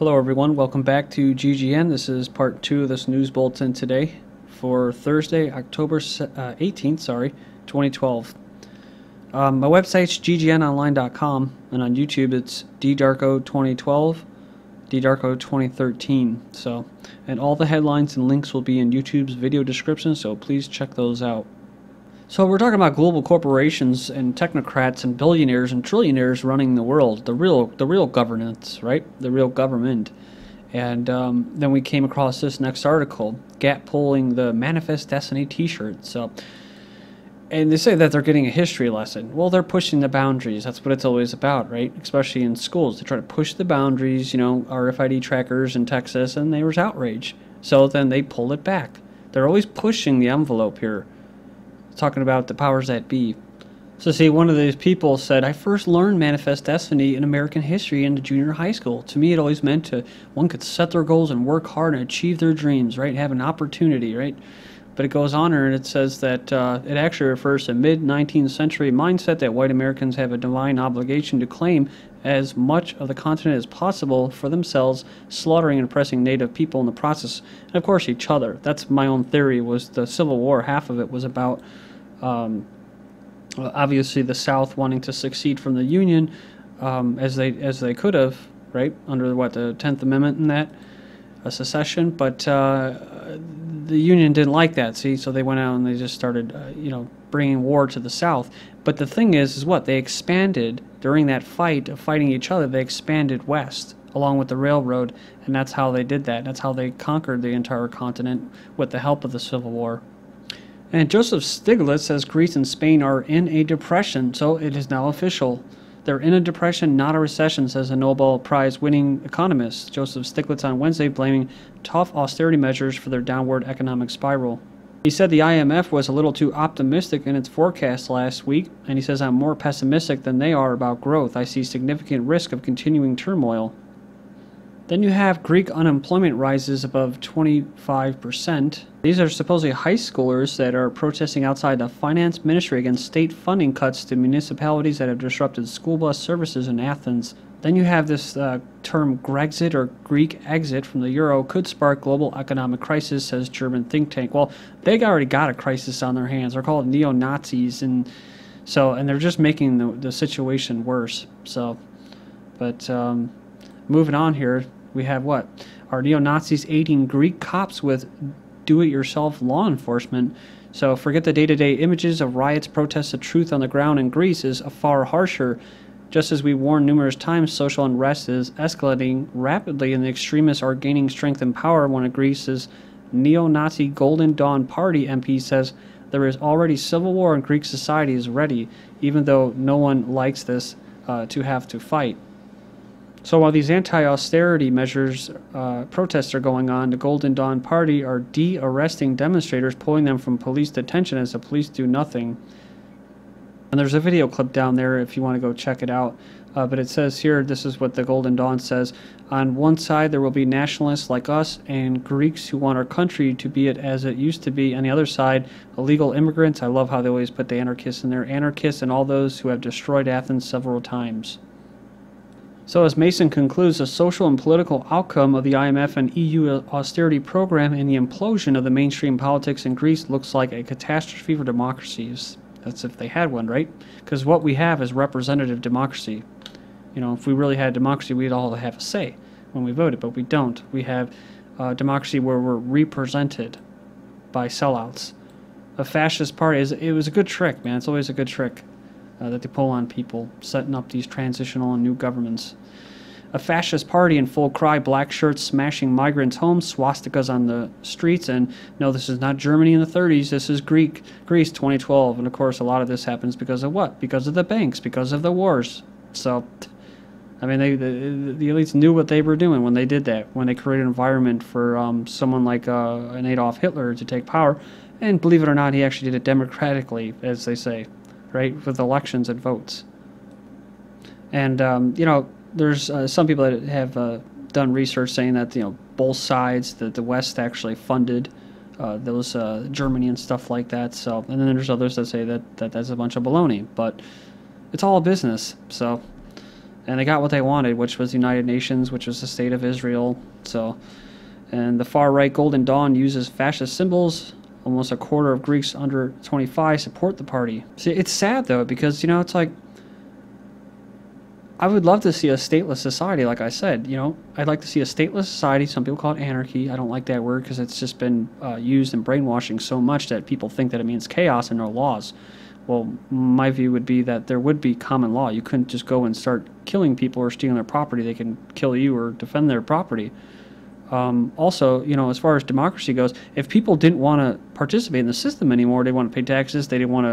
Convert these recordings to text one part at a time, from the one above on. Hello everyone, welcome back to GGN. This is part 2 of this news bulletin today for Thursday, October 18th, 2012. My website's ggnonline.com, and on YouTube it's ddarko2012, ddarko2013. And all the headlines and links will be in YouTube's video description, so please check those out. So we're talking about global corporations and technocrats and billionaires and trillionaires running the world, the real governance, right? The real government. And then we came across this next article, Gap pulling the Manifest Destiny t-shirts. And they say that they're getting a history lesson. Well, they're pushing the boundaries. That's what it's always about, right? Especially in schools. They try to push the boundaries, you know, RFID trackers in Texas, and there was outrage. So then they pulled it back. They're always pushing the envelope here. Talking about the powers that be. So see, one of these people said, I first learned Manifest Destiny in American history in the junior high school. To me, it always meant one could set their goals and work hard and achieve their dreams, right? Have an opportunity, right? But it goes on and it says that it actually refers to mid-19th century mindset that white Americans have a divine obligation to claim as much of the continent as possible for themselves, slaughtering and oppressing native people in the process, and of course each other. That's my own theory. Was the Civil War, half of it was about obviously the South wanting to secede from the Union as they could have, right, under what, the 10th Amendment and that, a secession, but the Union didn't like that, see, so they went out and they just started, you know, bringing war to the South. But the thing is what? They expanded, during that fight of fighting each other, they expanded west, along with the railroad, and that's how they did that. That's how they conquered the entire continent with the help of the Civil War. And Joseph Stiglitz says Greece and Spain are in a depression, so it is now official. They're in a depression, not a recession, says a Nobel Prize-winning economist, Joseph Stiglitz, on Wednesday, blaming tough austerity measures for their downward economic spiral. He said the IMF was a little too optimistic in its forecast last week, and he says, I'm more pessimistic than they are about growth. I see significant risk of continuing turmoil. Then you have Greek unemployment rises above 25%. These are supposedly high schoolers that are protesting outside the finance ministry against state funding cuts to municipalities that have disrupted school bus services in Athens. Then you have this term Grexit, or Greek exit from the euro, could spark global economic crisis, says German think tank. Well, they already got a crisis on their hands. They're called Neo-Nazis, and they're just making the situation worse. Moving on here, we have what? Are neo-Nazis aiding Greek cops with do-it-yourself law enforcement? So forget the day-to-day images of riots, protests, the truth on the ground in Greece is a far harsher. Just as we warned numerous times, social unrest is escalating rapidly and the extremists are gaining strength and power. One of Greece's neo-Nazi Golden Dawn party MP says there is already civil war and Greek society is ready, even though no one likes this to have to fight. So while these anti-austerity measures protests are going on, the Golden Dawn Party are de-arresting demonstrators, pulling them from police detention as the police do nothing. And there's a video clip down there if you want to go check it out. But it says here, this is what the Golden Dawn says. On one side, there will be nationalists like us and Greeks who want our country to be it as it used to be. On the other side, illegal immigrants. I love how they always put the anarchists in there. Anarchists and all those who have destroyed Athens several times. So as Mason concludes, the social and political outcome of the IMF and EU austerity program and the implosion of the mainstream politics in Greece looks like a catastrophe for democracies. That's if they had one, right? Because what we have is representative democracy. You know, if we really had democracy, we'd all have a say when we voted, but we don't. We have democracy where we're represented by sellouts. A fascist party, it was a good trick, man. It's always a good trick. That they pull on people, setting up these transitional and new governments. A fascist party in full cry, black shirts smashing migrants' homes, swastikas on the streets, and no, this is not Germany in the 30s, this is Greece 2012, and of course a lot of this happens because of what? Because of the banks, because of the wars. So, I mean, the elites knew what they were doing when they did that, when they created an environment for someone like an Adolf Hitler to take power, and believe it or not, he actually did it democratically, as they say. Right, with elections and votes. And, you know, there's some people that have done research saying that, you know, both sides, that the West actually funded those Germany and stuff like that. So, and then there's others that say that that's a bunch of baloney. But it's all business. So And they got what they wanted, which was the United Nations, which was the state of Israel. So, and the far-right Golden Dawn uses fascist symbols. Almost a quarter of Greeks under 25 support the party. See, it's sad, though, because, you know, it's like, I would love to see a stateless society, like I said. You know, I'd like to see a stateless society. Some people call it anarchy. I don't like that word because it's just been used in brainwashing so much that people think that it means chaos and no laws. Well, my view would be that there would be common law. You couldn't just go and start killing people or stealing their property. They can kill you or defend their property. Also, you know, as far as democracy goes, if people didn't want to participate in the system anymore, they want to pay taxes, they didn't want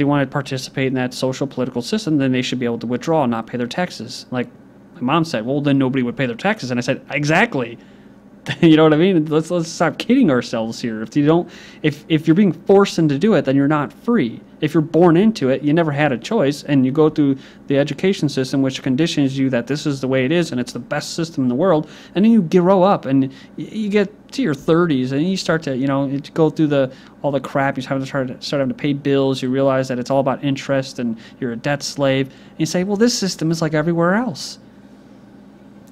to participate in that social political system, then they should be able to withdraw and not pay their taxes. Like my mom said, well, then nobody would pay their taxes. And I said, exactly. You know what I mean? Let's stop kidding ourselves here. If you don't, if you're being forced into do it, then you're not free. If you're born into it, you never had a choice, and you go through the education system, which conditions you that this is the way it is, and it's the best system in the world. And then you grow up, and you get to your 30s, and you start to, you know, go through all the crap. You start having to pay bills. You realize that it's all about interest, and you're a debt slave. And you say, well, this system is like everywhere else.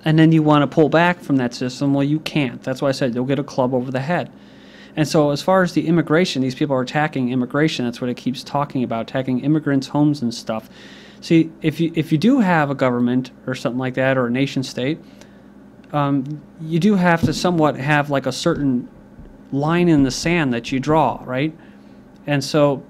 And then you want to pull back from that system. Well, you can't. That's why I said you'll get a club over the head. And so as far as the immigration, these people are attacking immigration. That's what it keeps talking about, attacking immigrants' homes and stuff. See, if you do have a government or something like that, or a nation state, you do have to somewhat have like a certain line in the sand that you draw, right? And so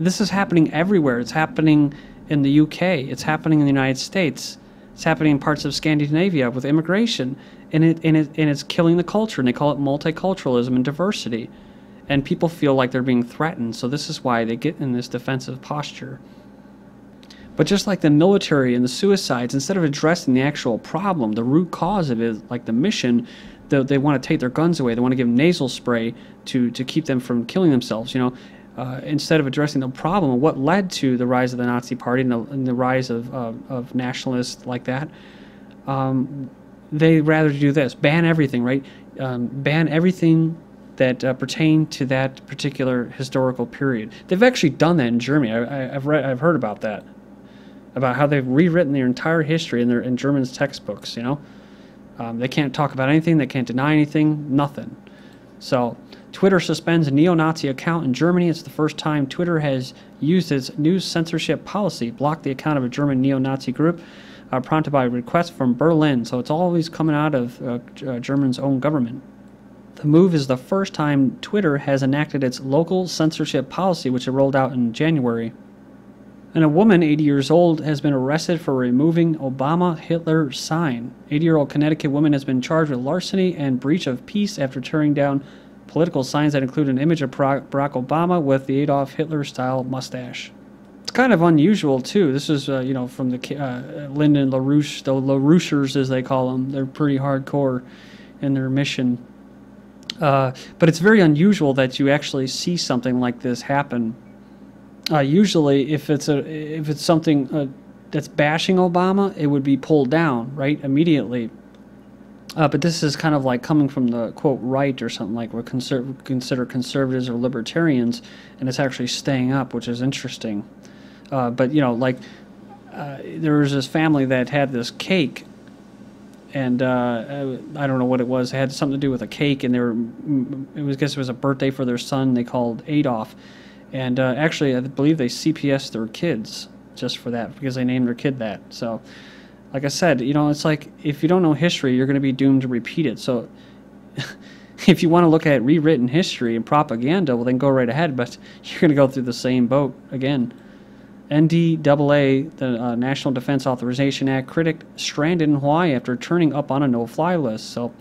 this is happening everywhere. It's happening in the UK. It's happening in the United States. It's happening in parts of Scandinavia with immigration, and it's killing the culture, and they call it multiculturalism and diversity. And people feel like they're being threatened, so this is why they get in this defensive posture. But just like the military and the suicides, instead of addressing the actual problem, the root cause of it, like the mission, they want to take their guns away. They want to give nasal spray to keep them from killing themselves, you know. Instead of addressing the problem, what led to the rise of the Nazi Party and the rise of nationalists like that, they rather do this: ban everything, right? Ban everything that pertained to that particular historical period. They've actually done that in Germany. I've heard about that, about how they've rewritten their entire history in German's textbooks. You know, they can't talk about anything, they can't deny anything, nothing. So Twitter suspends a neo-Nazi account in Germany. It's the first time Twitter has used its news censorship policy, blocked the account of a German neo-Nazi group, prompted by a request from Berlin. So it's always coming out of Germany's own government. The move is the first time Twitter has enacted its local censorship policy, which it rolled out in January. And a woman, 80 years old, has been arrested for removing Obama Hitler sign. 80-year-old Connecticut woman has been charged with larceny and breach of peace after tearing down political signs that include an image of Barack Obama with the Adolf Hitler-style mustache. It's kind of unusual, too. This is, you know, from the Lyndon LaRouche, the LaRouchers, as they call them. They're pretty hardcore in their mission. But it's very unusual that you actually see something like this happen. Usually, if it's something that's bashing Obama, it would be pulled down, right, immediately. But this is kind of like coming from the, quote, right or something, like we're consider conservatives or libertarians, and it's actually staying up, which is interesting. But, you know, like there was this family that had this cake, and I don't know what it was. It had something to do with a cake, and I guess it was a birthday for their son they called Adolf. And actually, I believe they CPS'd their kids just for that, because they named their kid that. So, like I said, you know, it's like if you don't know history, you're going to be doomed to repeat it. So if you want to look at rewritten history and propaganda, well, then go right ahead. But you're going to go through the same boat again. NDAA, the National Defense Authorization Act, critic stranded in Hawaii after turning up on a no-fly list. So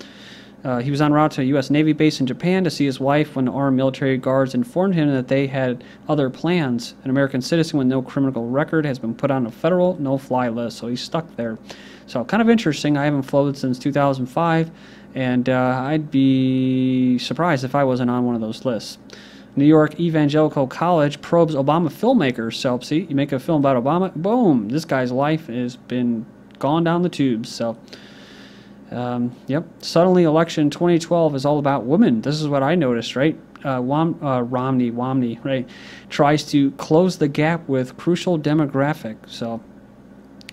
he was en route to a U.S. Navy base in Japan to see his wife when armed military guards informed him that they had other plans. An American citizen with no criminal record has been put on a federal no-fly list, so he's stuck there. So kind of interesting. I haven't floated since 2005, and I'd be surprised if I wasn't on one of those lists. New York Evangelical College probes Obama filmmakers. So, see, you make a film about Obama, boom, this guy's life has been gone down the tubes. So... yep. Suddenly, election 2012 is all about women. This is what I noticed, right? Romney, right, tries to close the gap with crucial demographic. So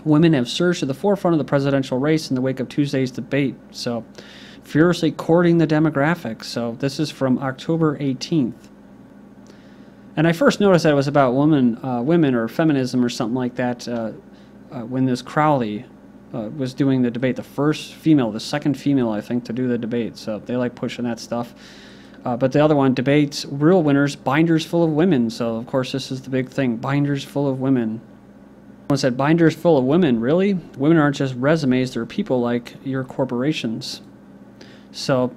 Women have surged to the forefront of the presidential race in the wake of Tuesday's debate, so furiously courting the demographics. So this is from October 18th. And I first noticed that it was about women or feminism or something like that when this Crowley was doing the debate, the first female, the second female, I think, to do the debate. So they like pushing that stuff. But the other one, debates, real winners, binders full of women. So, of course, this is the big thing, binders full of women. Someone said, binders full of women, really? Women aren't just resumes, they're people like your corporations. So,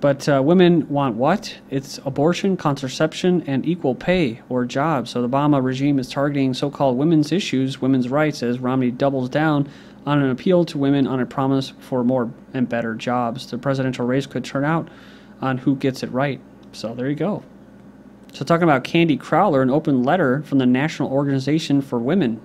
but women want what? It's abortion, contraception, and equal pay or jobs. So the Obama regime is targeting so-called women's issues, women's rights, as Romney doubles down on an appeal to women on a promise for more and better jobs. The presidential race could turn out on who gets it right. So there you go. So talking about Candy Crowley, an open letter from the National Organization for Women.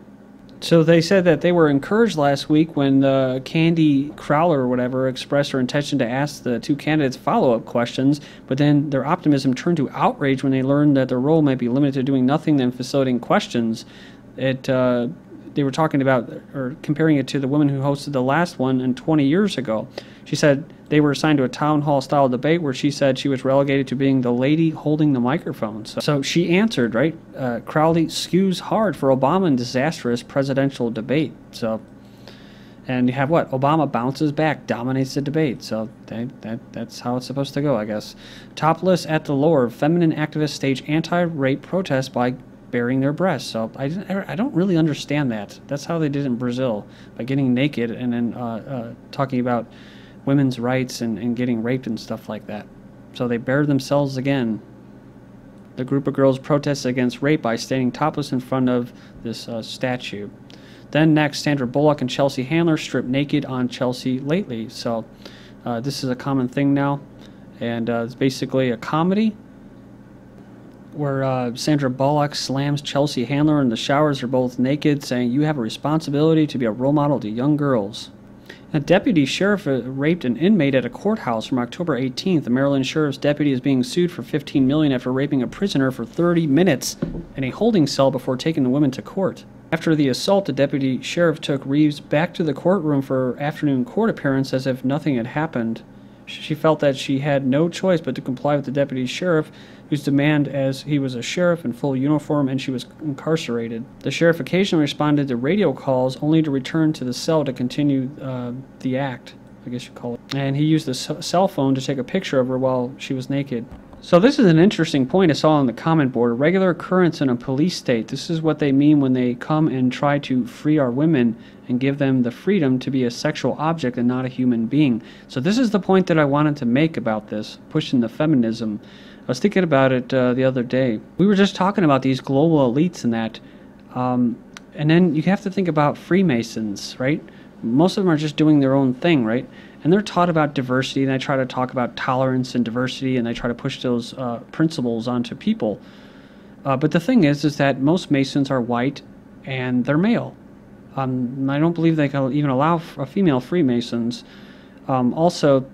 So they said that they were encouraged last week when Candy Crowley or whatever expressed her intention to ask the two candidates follow-up questions, but then their optimism turned to outrage when they learned that their role might be limited to doing nothing than facilitating questions. They were talking about or comparing it to the woman who hosted the last one and 20 years ago. She said they were assigned to a town hall style debate where she said she was relegated to being the lady holding the microphone. So she answered, right? Crowley skews hard for Obama in disastrous presidential debate. So, and you have what? Obama bounces back, dominates the debate. So that's how it's supposed to go, I guess. Topless at the Louvre, feminine activists stage anti-rape protests by baring their breasts. So I don't really understand that. That's how they did it in Brazil, by getting naked and then talking about women's rights and getting raped and stuff like that. So they bare themselves again. The group of girls protests against rape by standing topless in front of this statue. Then next, Sandra Bullock and Chelsea Handler strip naked on Chelsea Lately. So this is a common thing now, and it's basically a comedy where Sandra Bullock slams Chelsea Handler in the showers. They're both naked, saying, "You have a responsibility to be a role model to young girls." A deputy sheriff raped an inmate at a courthouse from October 18th. The Maryland sheriff's deputy is being sued for $15 million after raping a prisoner for 30 minutes in a holding cell before taking the woman to court. After the assault, the deputy sheriff took Reeves back to the courtroom for her afternoon court appearance as if nothing had happened. She felt that she had no choice but to comply with the deputy sheriff, whose demand as he was a sheriff in full uniform and she was incarcerated. The sheriff occasionally responded to radio calls, only to return to the cell to continue the act, I guess you call it. And he used the cell phone to take a picture of her while she was naked. So this is an interesting point I saw on the comment board. A regular occurrence in a police state. This is what they mean when they come and try to free our women and give them the freedom to be a sexual object and not a human being. So this is the point that I wanted to make about this, pushing the feminism. I was thinking about it the other day. We were just talking about these global elites and that. And then you have to think about Freemasons, right? Most of them are just doing their own thing, right? And they're taught about diversity, and they try to talk about tolerance and diversity, and they try to push those principles onto people. But the thing is that most Masons are white, and they're male. I don't believe they can even allow female Freemasons. Also,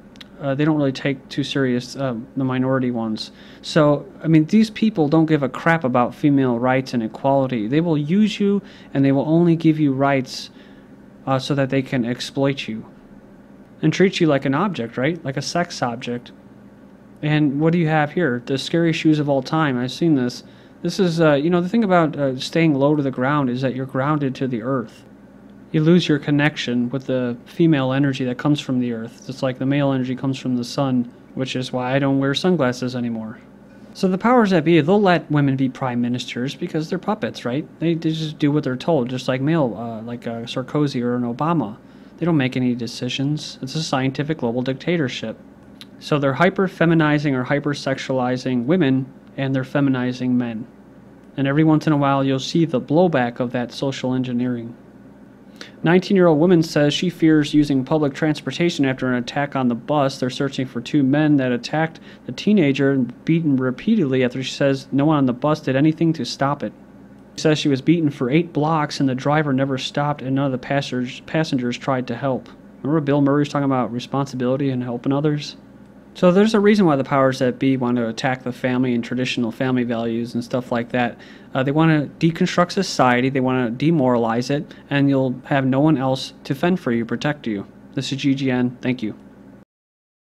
they don't really take too serious the minority ones. So, I mean, these people don't give a crap about female rights and equality. They will use you, and they will only give you rights so that they can exploit you and treat you like an object, right? Like a sex object. And what do you have here? The scary shoes of all time. I've seen this. This is, you know, the thing about staying low to the ground is that you're grounded to the earth. You lose your connection with the female energy that comes from the earth. It's like the male energy comes from the sun, which is why I don't wear sunglasses anymore. So the powers that be, they'll let women be prime ministers because they're puppets, right? They just do what they're told, just like male, like a Sarkozy or an Obama. They don't make any decisions. It's a scientific global dictatorship. So they're hyper-feminizing or hyper-sexualizing women, and they're feminizing men. And every once in a while, you'll see the blowback of that social engineering. 19-year-old woman says she fears using public transportation after an attack on the bus. They're searching for two men that attacked the teenager and beaten repeatedly after she says no one on the bus did anything to stop it. She says she was beaten for 8 blocks and the driver never stopped and none of the passengers tried to help. Remember Bill Murray's talking about responsibility and helping others? So there's a reason why the powers that be want to attack the family and traditional family values and stuff like that. They want to deconstruct society, they want to demoralize it, and you'll have no one else to fend for you, protect you. This is GGN. Thank you.